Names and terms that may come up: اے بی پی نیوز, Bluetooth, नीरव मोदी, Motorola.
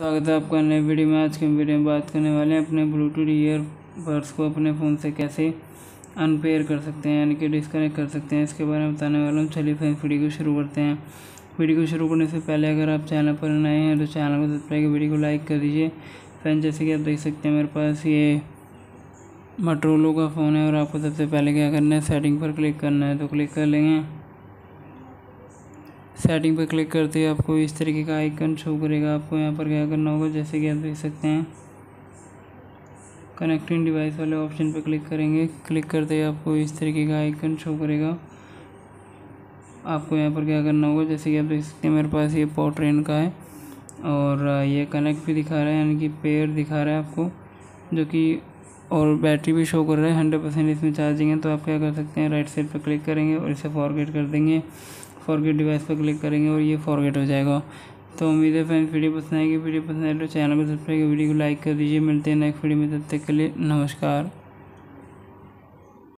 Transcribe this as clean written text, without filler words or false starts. स्वागत है आपका नए वीडियो में। आज के वीडियो में बात करने वाले हैं अपने ब्लूटूथ ईयरबड्स को अपने फ़ोन से कैसे अनपेयर कर सकते हैं, यानी कि डिस्कनेक्ट कर सकते हैं, इसके बारे में बताने वाला हूँ। चलिए फ्रेंड्स वीडियो को शुरू करते हैं। वीडियो को शुरू करने से पहले अगर आप चैनल पर नए हैं तो चैनल को सब्सक्राइब कर वीडियो को लाइक कर दीजिए। फ्रेंड्स जैसे कि आप देख सकते हैं मेरे पास ये मोटोरोला का फ़ोन है और आपको सबसे पहले क्या करना है, सेटिंग पर क्लिक करना है। तो क्लिक कर लेंगे, सेटिंग पर क्लिक करते ही आपको इस तरीके का आइकन शो करेगा। आपको यहाँ पर क्या करना होगा, जैसे कि आप देख सकते हैं कनेक्टिंग डिवाइस वाले ऑप्शन पर क्लिक करेंगे। क्लिक करते ही आपको इस तरीके का आइकन शो करेगा। आपको यहाँ पर क्या करना होगा, जैसे कि आप देख सकते हैं मेरे पास ये पोर्ट्रेन का है और ये कनेक्ट भी दिखा रहा है, यानी कि पेयर दिखा रहा है आपको, जो कि और बैटरी भी शो कर रहा है। 100% इसमें चार्जिंग है। तो आप क्या कर सकते हैं, राइट साइड पर क्लिक करेंगे और इसे फॉरगेट कर देंगे। फॉरगेट डिवाइस पर क्लिक करेंगे और ये फॉरगेट हो जाएगा। तो उम्मीद है फ्रेंड्स वीडियो पसंद आएगी। वीडियो पसंद आए तो चैनल को सब्सक्राइब कर वीडियो को लाइक कर दीजिए। मिलते हैं नेक्स्ट वीडियो में, तब तक के लिए नमस्कार।